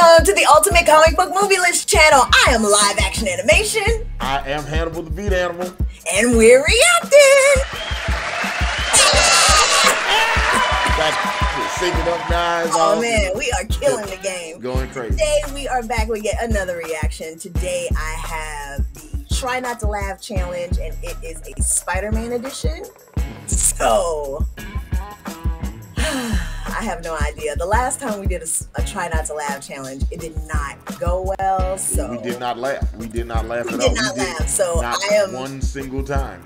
welcome to the Ultimate Comic Book Movie List channel. I am Live Action Animation. I am Hannibal the Beat Animal. And we're reacting. Syncing up guys. Oh man, we are killing the game. Going crazy. Today we are back with yet another reaction. Today I have the Try Not to Laugh Challenge, and it is a Spider-Man edition. So... I have no idea. The last time we did a Try Not to Laugh challenge, it did not go well. So we did not laugh. We did not laugh at all. We did not laugh. So I am one single time.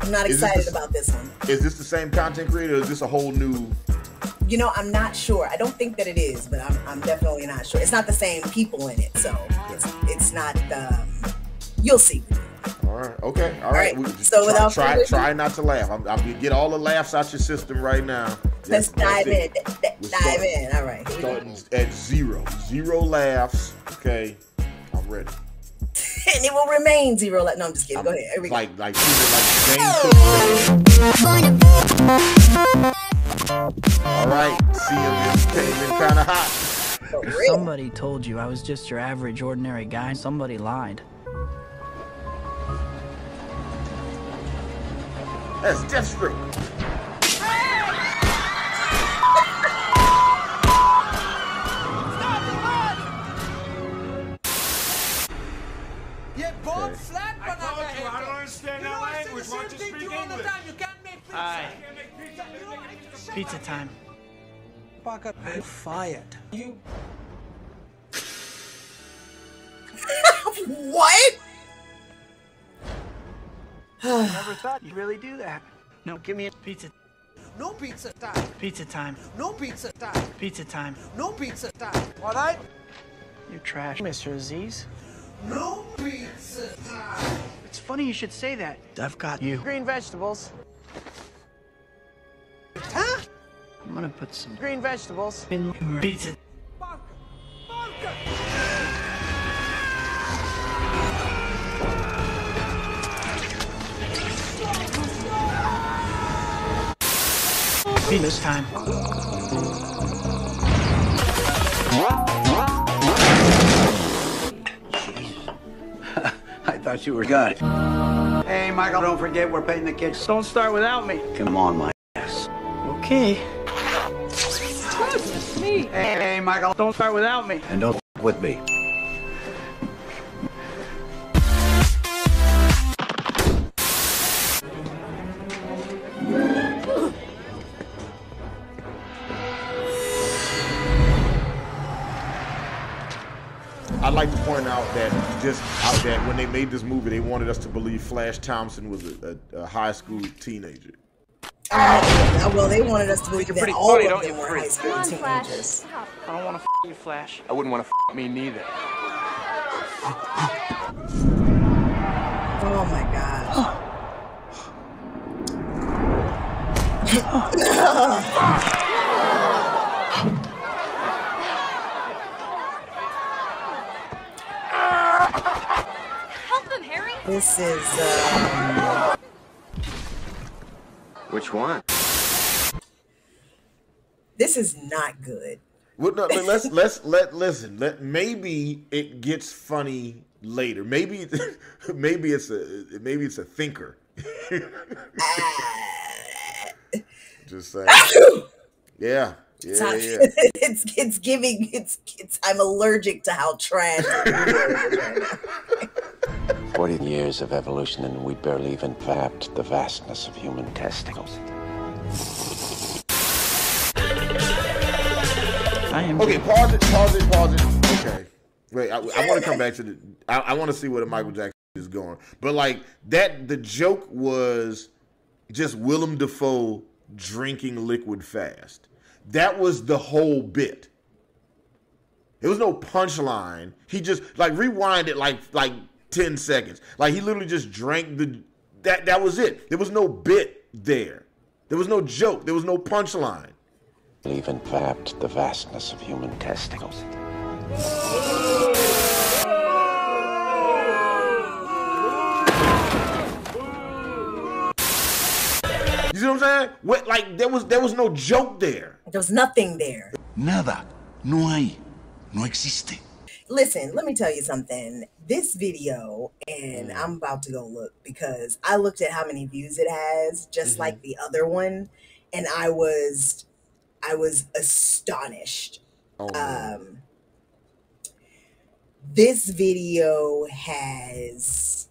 I'm not excited about this one. Is this the same content creator? Or is this a whole new? You know, I'm not sure. I don't think that it is, but I'm definitely not sure. It's not the same people in it, so it's not. You'll see. All right. Okay. All right. So without try not to laugh. I'm get all the laughs out your system right now. Let's dive in. Dive in. All right. Starting at zero. Zero laughs. Okay. I'm ready. And it will remain zero. No, I'm just kidding. Go ahead. Here we go. Like all right. CM Entertainment kind of hot. Somebody told you I was just your average, ordinary guy. Somebody lied. That's desperate. Pizza time. Fuck up. I'm fired. You. What? I never thought you'd really do that. No, give me a pizza. No pizza time. Pizza time. No pizza time. Pizza time. No pizza time. All right. You're trash, Mr. Aziz. No pizza time. It's funny you should say that. I've got you. Green vegetables. Huh? I'm gonna put some green vegetables in your pizza. Barker! Barker! This time. Jeez. I thought you were good. Hey, Michael, don't forget we're painting the kitchen. Don't start without me. Come on, Mike. Okay. Goodness me. Hey, Michael, don't start without me. And don't with me. I'd like to point out that when they made this movie, they wanted us to believe Flash Thompson was a high school teenager. Oh, well, they wanted us to believe that all of them were high school teenagers. I don't want to f*** you, Flash. I wouldn't want to f*** me neither. Oh, my God. Help them, Harry. This is, which one? This is not good. Well, no, let's listen. Maybe it gets funny later. Maybe it's a thinker. Just saying. Yeah. Yeah. It's giving. I'm allergic to how trash. 40 years of evolution, and we barely even mapped the vastness of human testicles. Okay, pause it. Okay, wait. I want to come back to the. I want to see where the Michael Jackson is going. But like that, the joke was just Willem Dafoe drinking liquid fast. That was the whole bit. There was no punchline. He just like rewind it like 10 seconds. Like he literally just drank the, that was it. There was no bit there. There was no joke. There was no punchline. Even fapped the vastness of human testicles. You see what I'm saying? What, like there was no joke there. There was nothing there. Nada. No hay. No existe. Listen, let me tell you something. This video, and I'm about to go look because I looked at how many views it has, just like the other one, and I was astonished. This video has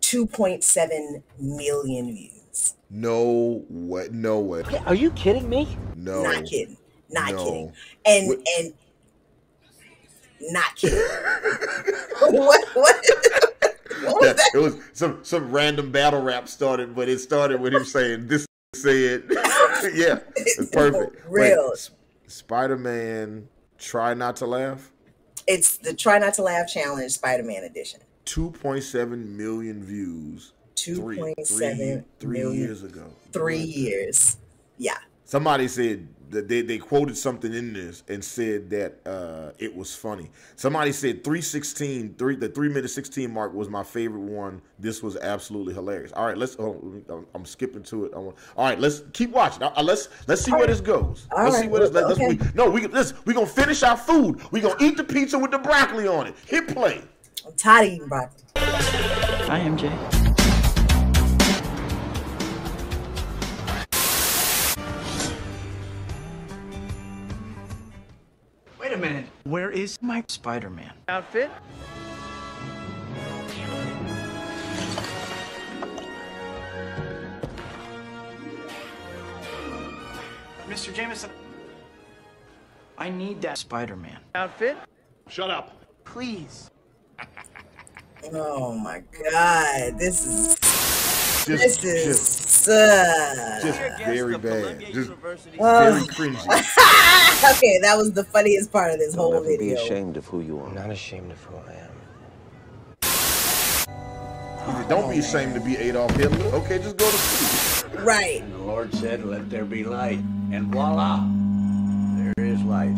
2.7 million views. No way! No way! Are you kidding me? No, not kidding. Not kidding. And what? And. Not kidding. What was that? It was some random battle rap started, but it started with him saying this said yeah. It's perfect. Real. Wait, Spider-Man Try Not to Laugh? It's the Try Not to Laugh Challenge Spider-Man edition. 2.7 million views. 2.7 3 years ago. 3 years. Yeah. Somebody said They quoted something in this and said that it was funny. Somebody said 3:16, the 3:16 mark was my favorite one. This was absolutely hilarious. All right, let's. Oh, I'm skipping to it. All right, let's keep watching. Let's see where this goes. Let's see where this. We gonna finish our food. We gonna eat the pizza with the broccoli on it. Hit play. I'm tired of eating broccoli. I am Jay. Where is my Spider-Man outfit? Mr. Jameson, I need that Spider-Man outfit. Shut up. Please. Oh my God, this is... Just very bad. Just very cringy. Okay, that was the funniest part of this whole video. Be ashamed of who you are. I'm not ashamed of who I am. Oh, don't be ashamed to be Adolf Hitler. Okay, just go to sleep. Right. And the Lord said, "Let there be light," and voila, there is light.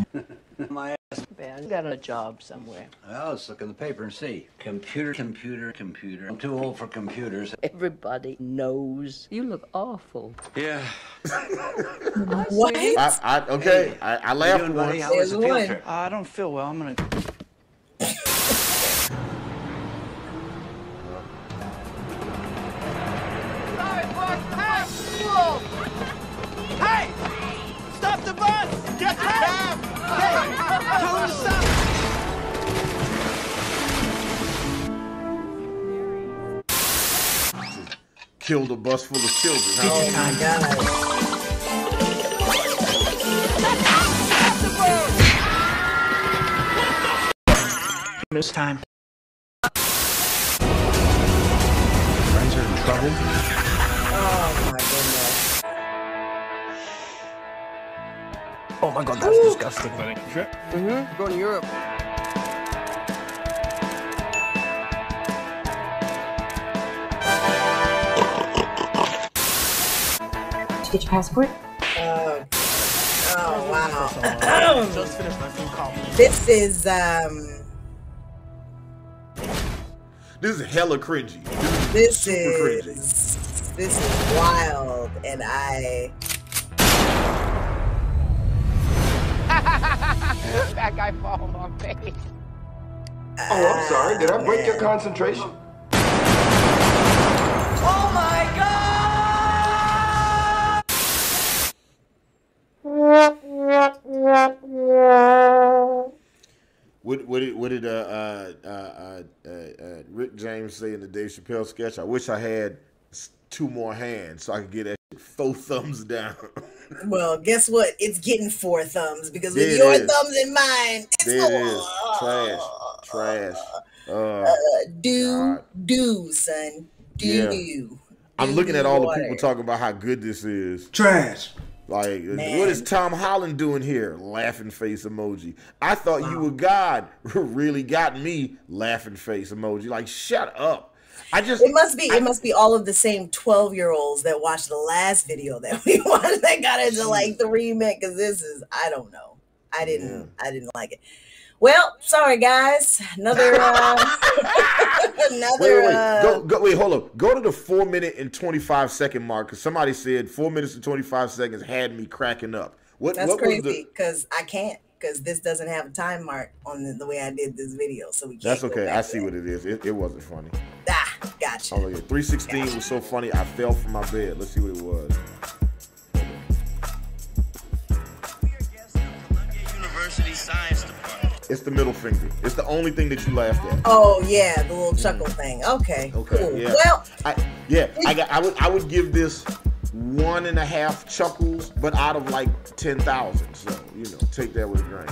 My ass. Man, I got a job somewhere. Well, let's look in the paper and see. Computer. I'm too old for computers. Everybody knows. You look awful. Yeah. What? Okay. Hey, I laughed once. How was the field trip? I don't feel well. I'm going to... Sorry, boss. Whoa. Hey! Stop the bus! Get out! Hey! Tell him to stop! Killed a bus full of children. Oh my God. This time. Friends are in trouble. Oh my goodness. Oh my God, that's disgusting. Mm-hmm. Going to Europe. Did you get your passport? Oh wow. Just finished my phone call. This is this is hella cringy. This is super cringy. This is wild, and that guy falling on face. Oh, I'm sorry. Did I break your concentration? Oh my God! What did Rick James say in the Dave Chappelle sketch? I wish I had two more hands so I could get that shit 4 thumbs down. Well, guess what? It's getting 4 thumbs because with your thumbs and mine, it's trash. Do, son. I'm looking at all the people talking about how good this is. Trash. Like, man, what is Tom Holland doing here? Laughing face emoji. I thought you were God. Really got me. Laughing face emoji. Like, shut up. It must be all of the same 12-year-olds that watched the last video that we watched that got into like the remake, because this is, I don't know. I didn't like it. Well, sorry guys. Another Wait, hold up. Go to the 4-minute and 25-second mark, because somebody said 4 minutes and 25 seconds had me cracking up. What was crazy because I can't. because this doesn't have a time mark on the way I did this video, so we can't. That's okay. I see what it is. It wasn't funny. Ah, gotcha. Oh yeah, 316 was so funny. I fell from my bed. Let's see what it was. We are guests from Columbia University Science Department. It's the middle finger. It's the only thing that you laughed at. Oh yeah, the little chuckle thing. Okay. Okay. Cool. Yeah. Well, I would give this 1.5 chuckles, but out of like 10,000. So, you know, take that with a grain.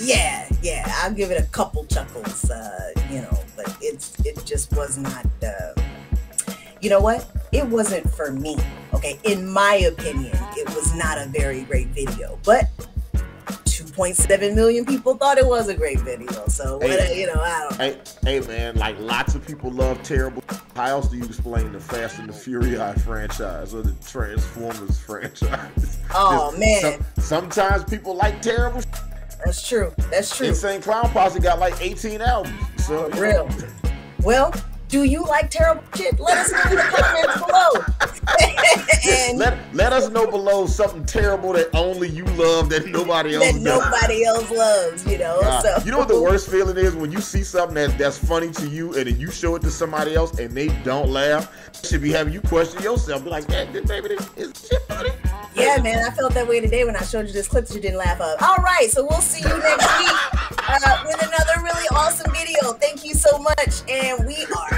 Yeah, yeah, I'll give it a couple chuckles, you know, but it just was not, you know what? It wasn't for me, okay? In my opinion, it was not a very great video, but 2.7 million people thought it was a great video. So, hey, you know, I don't know. Hey, man, like lots of people love terrible. How else do you explain the Fast and the Furious franchise or the Transformers franchise? Oh, man. Sometimes people like terrible. That's true. That's true. Insane Clown Posse got like 18 albums. So, real. Know. Well, do you like terrible shit? Let us know in the comments below. And let us know below something terrible that only you love that nobody else does. Nobody else loves, you know. So. You know what the worst feeling is? When you see something that's funny to you and then you show it to somebody else and they don't laugh, it should be having you question yourself. Be like, man, baby, is this shit funny? Yeah, man, I felt that way today when I showed you this clip that you didn't laugh at. All right, so we'll see you next week with another really awesome video. Thank you so much, and we are